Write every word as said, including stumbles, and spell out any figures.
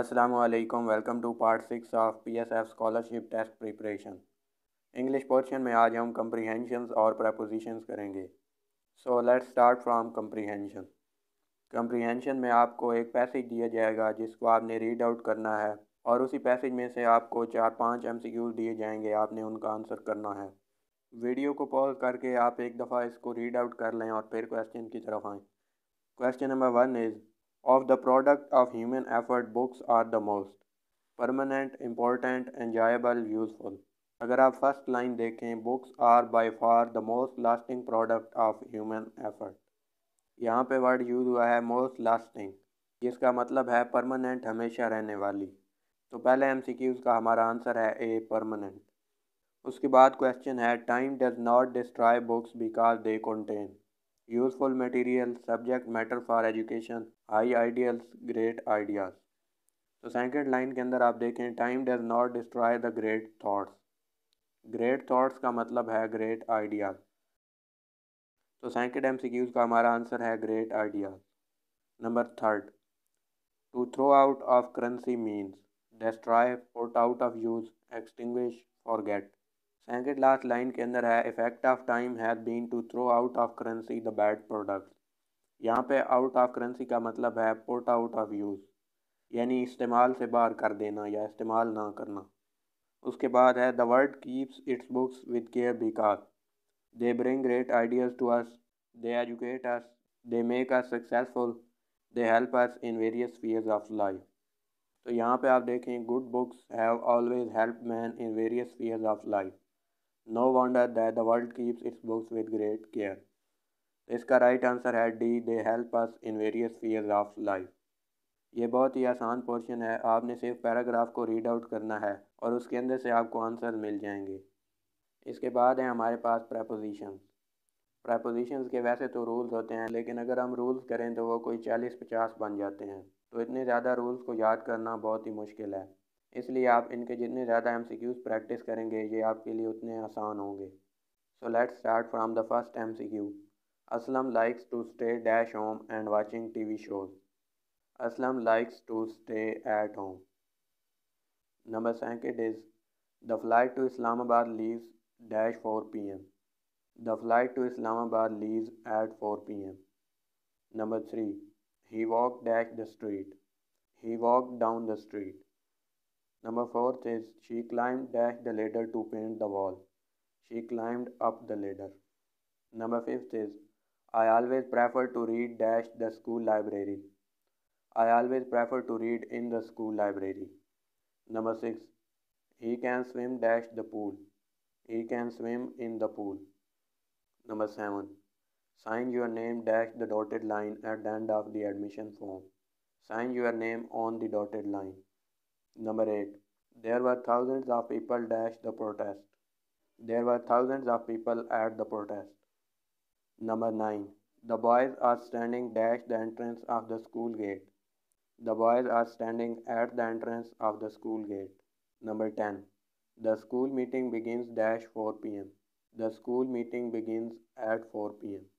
अस्सलामुअलैकुम। Welcome to part six of PSF scholarship test preparation. English portion में आज हम कंप्रीहेंशंस और प्रपोजिशंस करेंगे। So let's start from comprehension. Comprehension में आपको एक पैसेज दिया जाएगा जिसको आपने रीड आउट करना है और उसी पैसेज में से आपको चार पाँच एम सी क्यूज दिए जाएंगे, आपने उनका आंसर करना है। वीडियो को पॉज करके आप एक दफ़ा इसको रीड आउट कर लें और फिर क्वेश्चन की तरफ आएँ। Question number one is Of the product of human effort, books are the most permanent, important, enjoyable, useful. अगर आप फर्स्ट लाइन देखें, books are by far the most lasting product of human effort. यहाँ पे word use हुआ है most lasting, जिसका मतलब है permanent, हमेशा रहने वाली। तो पहले एम सी क्यूज़ का हमारा आंसर है ए permanent। उसके बाद क्वेश्चन है time does not destroy books because they contain useful material, subject matter for education, high ideals, great ideas. तो सेकंड लाइन के अंदर आप देखें, time does not destroy the great thoughts. Great thoughts का मतलब है ग्रेट आइडियाज़। तो second MCQs का हमारा आंसर है great ideas. Number third, to throw out of currency means destroy, put out of use, extinguish, forget. Second last line के अंदर है effect of time has been to throw out of currency the bad product. यहाँ पे out of currency का मतलब है put out of use, यानी इस्तेमाल से बाहर कर देना या इस्तेमाल ना करना। उसके बाद है the world keeps its books with care because they bring great ideas to us, they educate us, they make us successful, they help us in various spheres of life. तो यहाँ पे आप देखें, good books have always help man in various spheres of life. No wonder that the world keeps its books with great care. इसका right answer है D, they help us in various spheres of life. ये बहुत ही आसान portion है, आपने सिर्फ paragraph को read out करना है और उसके अंदर से आपको आंसर मिल जाएंगे। इसके बाद है हमारे पास प्रपोजिशंस। प्रपोजिशंस के वैसे तो रूल्स होते हैं, लेकिन अगर हम रूल्स करें तो वो कोई चालीस पचास बन जाते हैं, तो इतने ज़्यादा रूल्स को याद करना बहुत ही मुश्किल है। इसलिए आप इनके जितने ज़्यादा एमसीक्यूज़ प्रैक्टिस करेंगे, ये आपके लिए उतने आसान होंगे। So let's start from the first MCQ. Aslam likes to stay dash home and watching TV shows. Aslam likes to stay at home. Number second is the flight to Islamabad leaves dash four p m. The flight to Islamabad leaves at four p m. Number three, he walk dash the street. He walk down the street. Number fourth is she climbed dash the ladder to paint the wall. She climbed up the ladder. Number fifth is I always prefer to read dash the school library. I always prefer to read in the school library. Number six, he can swim dash the pool. He can swim in the pool. Number seven, sign your name dash the dotted line at the end of the admission form. Sign your name on the dotted line. Number eight, there were thousands of people dash the protest. There were thousands of people at the protest. Number nine, the boys are standing dash the entrance of the school gate. The boys are standing at the entrance of the school gate. Number ten, the school meeting begins dash four p m. The school meeting begins at four p m